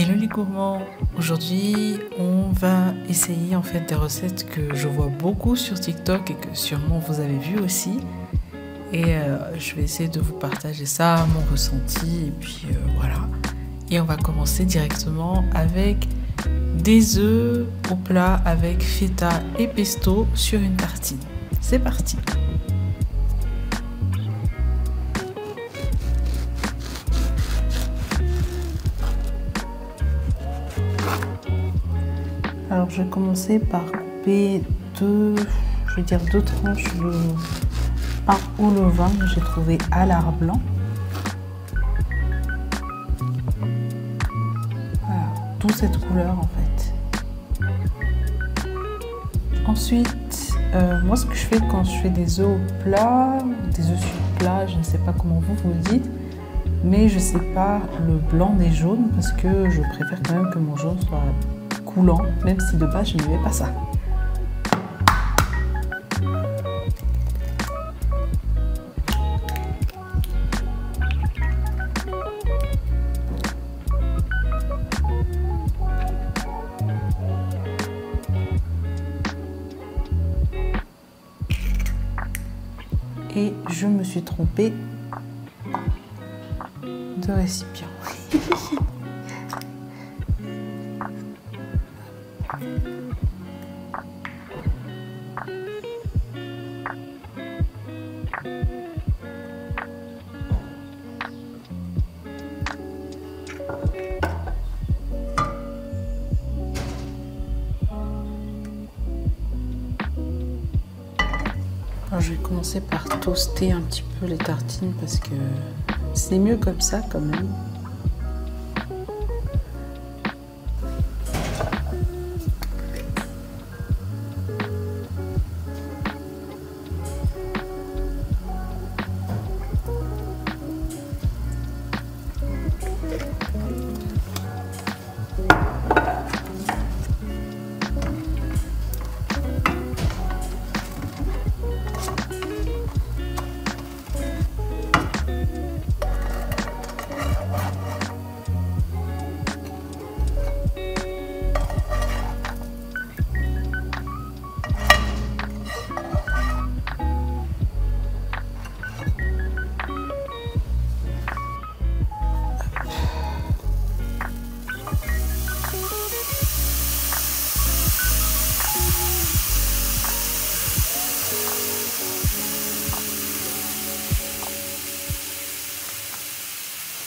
Hello les gourmands, aujourd'hui on va essayer en fait des recettes que je vois beaucoup sur TikTok et que sûrement vous avez vu aussi, et je vais essayer de vous partager ça, mon ressenti, et puis voilà. Et on va commencer directement avec des œufs au plat avec feta et pesto sur une tartine. C'est parti! Alors je vais commencer par couper deux tranches de pain au levain que j'ai trouvé à l'Art Blanc. Voilà, toute cette couleur en fait. Ensuite, moi ce que je fais quand je fais des œufs au plat, des œufs sur le plat, je ne sais pas comment vous le dites, mais je sépare le blanc des jaunes parce que je préfère quand même que mon jaune soit coulant, même si de base je n'aimais pas ça. Et je me suis trompée de récipient. Alors je vais commencer par toaster un petit peu les tartines parce que c'est mieux comme ça quand même.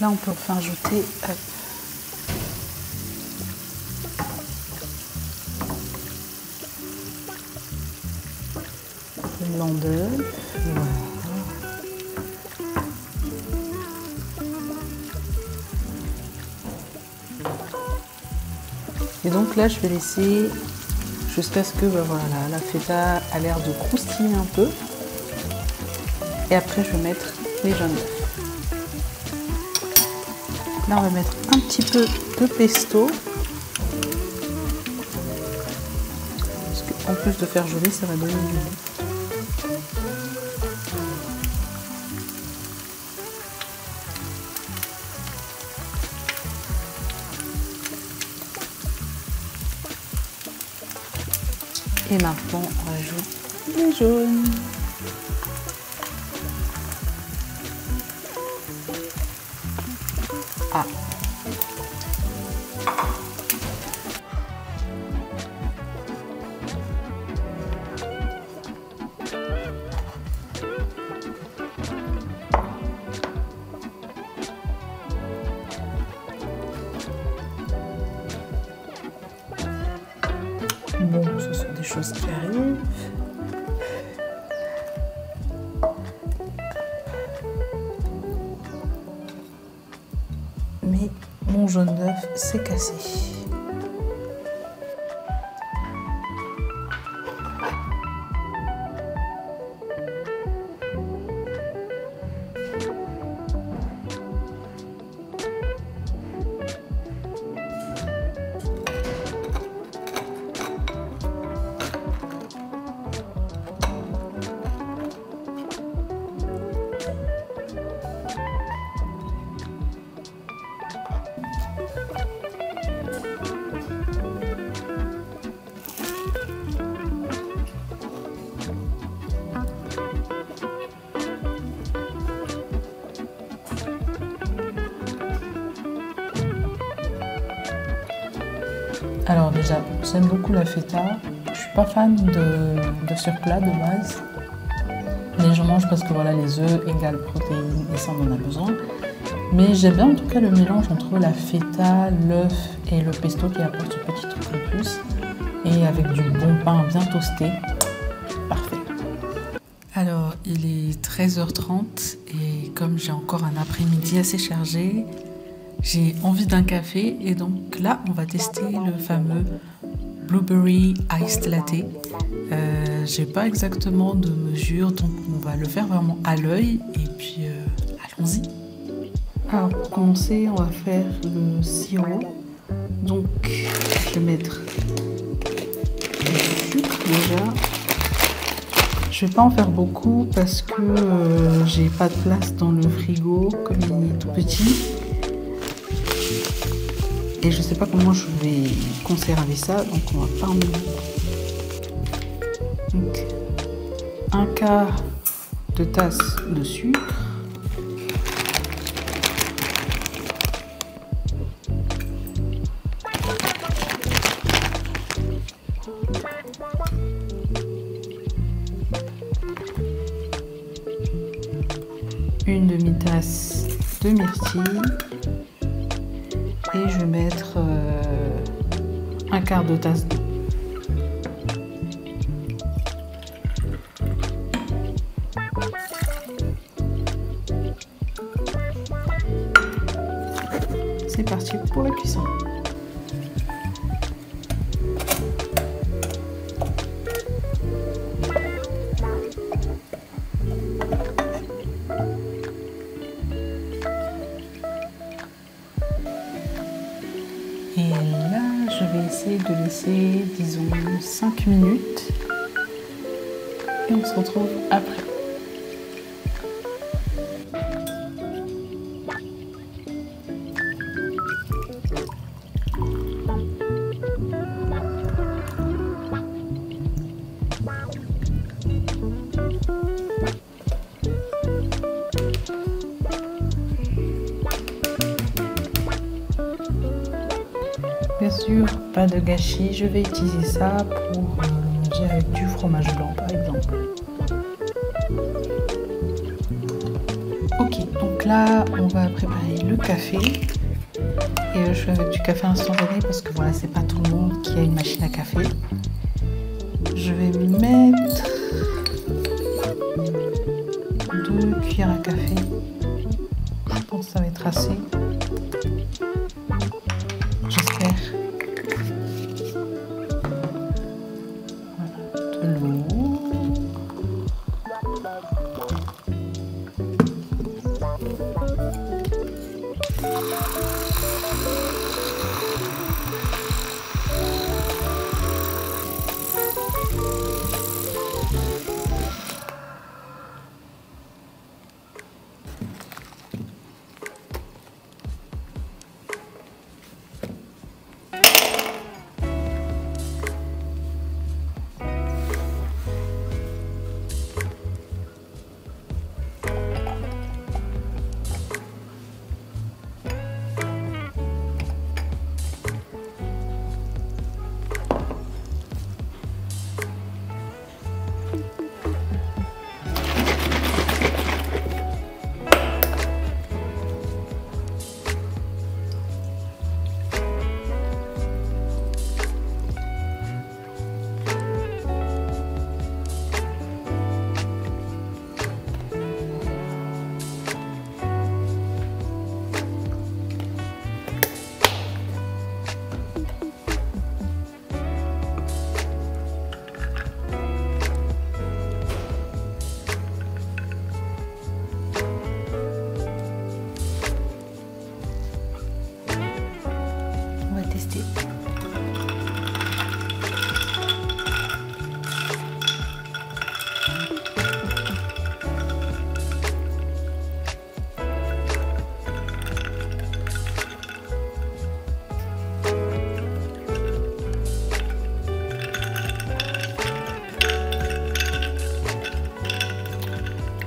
Là, on peut enfin ajouter le blanc d'œuf. Et donc là, je vais laisser jusqu'à ce que voilà, la feta a l'air de croustiller un peu. Et après, je vais mettre les jaunes d'œufs. Là, on va mettre un petit peu de pesto. Parce qu'en plus de faire geler, ça va donner du goût. Et maintenant, on rajoute les jaunes. Ah. Bon, ce sont des choses qui arrivent. Mais mon jaune d'œuf s'est cassé. Alors déjà, j'aime beaucoup la feta. Je suis pas fan de ce plat de base. Mais je mange parce que voilà, les œufs égale protéines et ça on en a besoin. Mais j'aime bien en tout cas le mélange entre la feta, l'œuf et le pesto qui apporte ce petit truc en plus. Et avec du bon pain bien toasté. Parfait. Alors il est 13h30 et comme j'ai encore un après-midi assez chargé, j'ai envie d'un café et donc là on va tester le fameux Blueberry Iced Latte. J'ai pas exactement de mesure donc on va le faire vraiment à l'œil et puis allons-y. Alors pour commencer on va faire le sirop. Donc je vais mettre du sucre déjà. Je vais pas en faire beaucoup parce que j'ai pas de place dans le frigo comme il est tout petit. Et je sais pas comment je vais conserver ça, donc on va pas en mettre. Donc, un quart de tasse de sucre. Une demi-tasse de myrtille. Et je vais mettre un quart de tasse d'eau. C'est parti pour la cuisson. Et là, je vais essayer de laisser, disons, 5 minutes. Et on se retrouve après. Bien sûr, pas de gâchis, je vais utiliser ça pour manger avec du fromage blanc par exemple. Ok, donc là on va préparer le café. Et je fais avec du café instantané parce que voilà, c'est pas tout le monde qui a une machine à café. Je vais mettre 2 cuillères à café. Je pense que ça va être assez.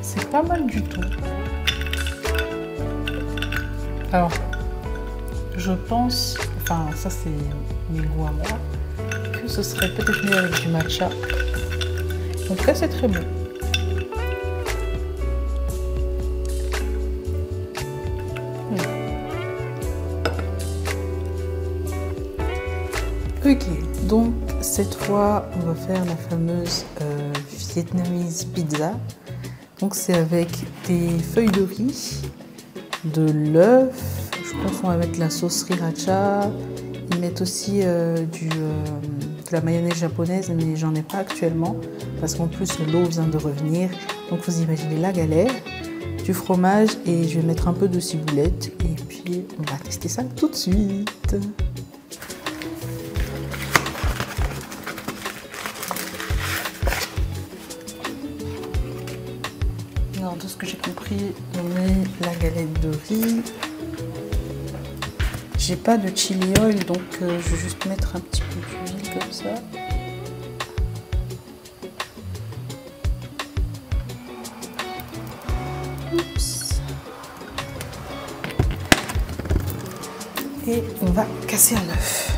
C'est pas mal du tout. Alors, je pense enfin ça c'est mes goûts à moi, que ce serait peut-être mieux avec du matcha. Donc là c'est très bon. Ok, donc cette fois on va faire la fameuse vietnamese pizza. Donc c'est avec des feuilles de riz, de l'œuf, je pense qu'on va mettre la sauce sriracha, ils mettent aussi de la mayonnaise japonaise, mais j'en ai pas actuellement parce qu'en plus l'eau vient de revenir, donc vous imaginez la galère, du fromage et je vais mettre un peu de ciboulette et puis on va tester ça tout de suite. Alors, de ce que j'ai compris, on met la galette de riz. J'ai pas de chili oil, donc je vais juste mettre un petit peu d'huile comme ça. Oups. Et on va casser un œuf.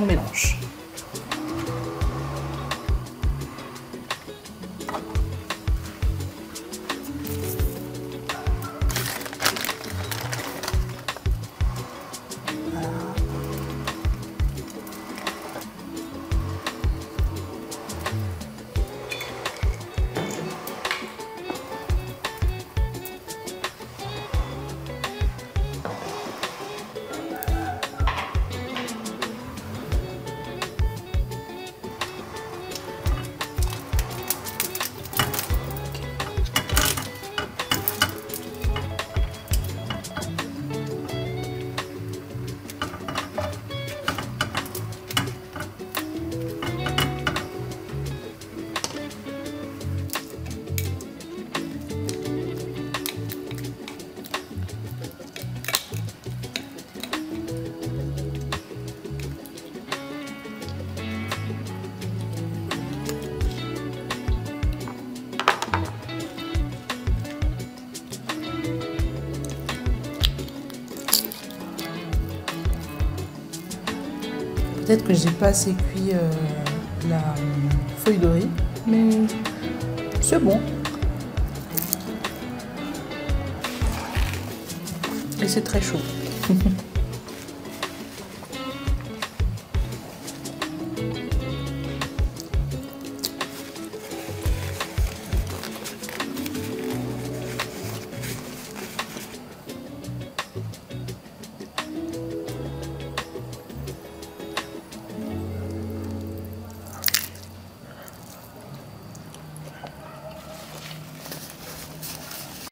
On mélange. Voilà. Peut-être que j'ai pas assez cuit la feuille de riz, mais c'est bon. Et c'est très chaud.